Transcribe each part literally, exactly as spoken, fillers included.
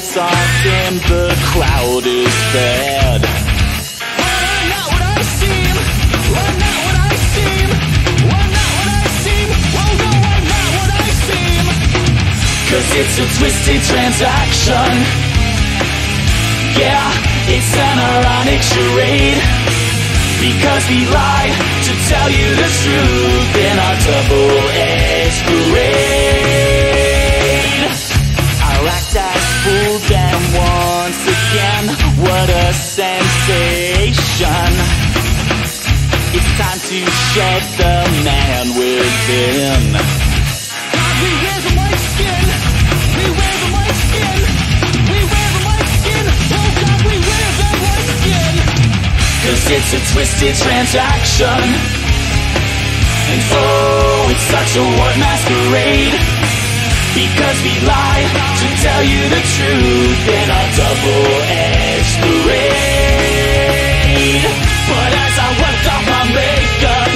lights off and the cloud is bad. We're not what I seem. We're not what I seem. We're not what I seem. Oh no, we're not what I seem. Cause it's a twisted transaction. Yeah, it's an ironic charade. Because we lie to tell you the truth in our double-edged parade. I'll act as fool then once again. What a sensation. It's time to shed the man within. God, we wear the white skin. We wear the white skin. We wear the white skin. Oh God, we wear the white skin. Cause it's a twisted transaction. And oh, it's such a war masquerade. Because we lie to tell you the truth in our double-edged parade. But as I worked off my makeup,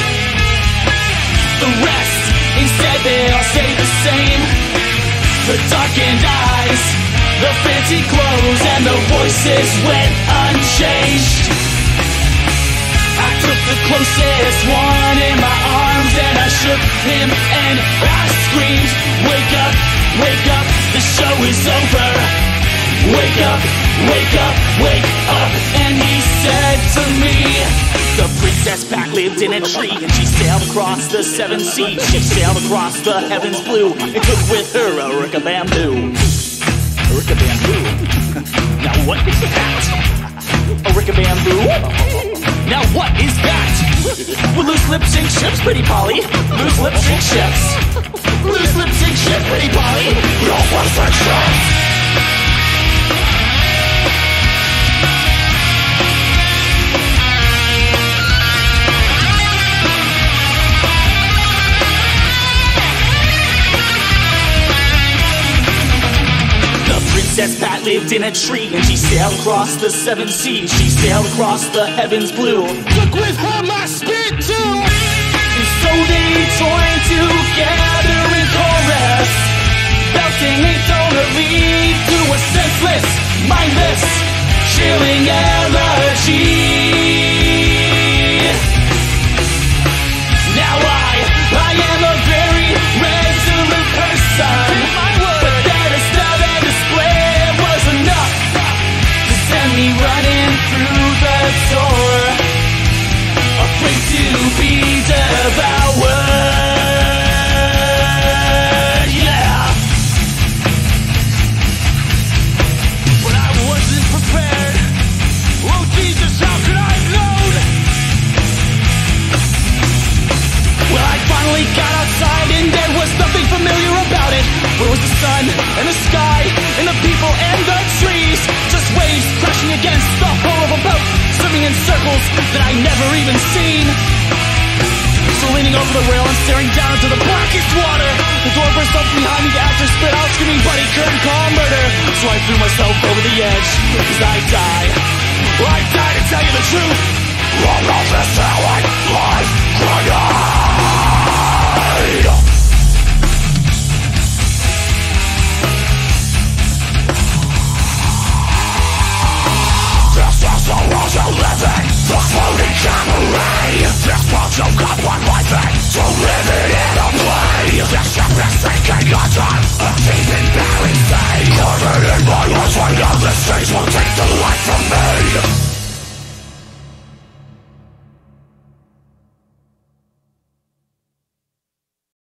the rest, instead they all stay the same. The darkened eyes, the fancy clothes, and the voices went unchanged. I took the closest one in my arms and I shook him and I screamed, wake up, wake up, the show is over. Wake up, wake up, wake up. And he said to me, the princess Pat lived in a tree, and she sailed across the seven seas. She sailed across the heavens blue and took with her a rickabamboo. A rickabamboo? Now what is that? A rickabamboo? Now what is that? Well, loose lips sink ships, pretty Polly. Loose lips sink ships. Loose lips sink ships, pretty Polly. We don't want such ships. Princess Pat lived in a tree, and she sailed across the seven seas. She sailed across the heavens blue. Look with her my speed too. And so they joined together in chorus, belting a thorny to a senseless, mindless, chilling elegy. Now I, I am a very resolute person. And the sky, and the people, and the trees. Just waves crashing against the hull of a boat, swimming in circles that I never even seen. So leaning over the rail and staring down into the blackest water, the door burst open behind me, the actor spit out screaming, buddy, curtain call murder. So I threw myself over the edge, cause I died. Well, I died to tell you the truth. Well, not just how I lied, cried. The world you're living, the floating cabaret. This world you've got one life in, so live it in a play. This ship is sinking under, a teeming barren sea. Covered in my words, we know this sea's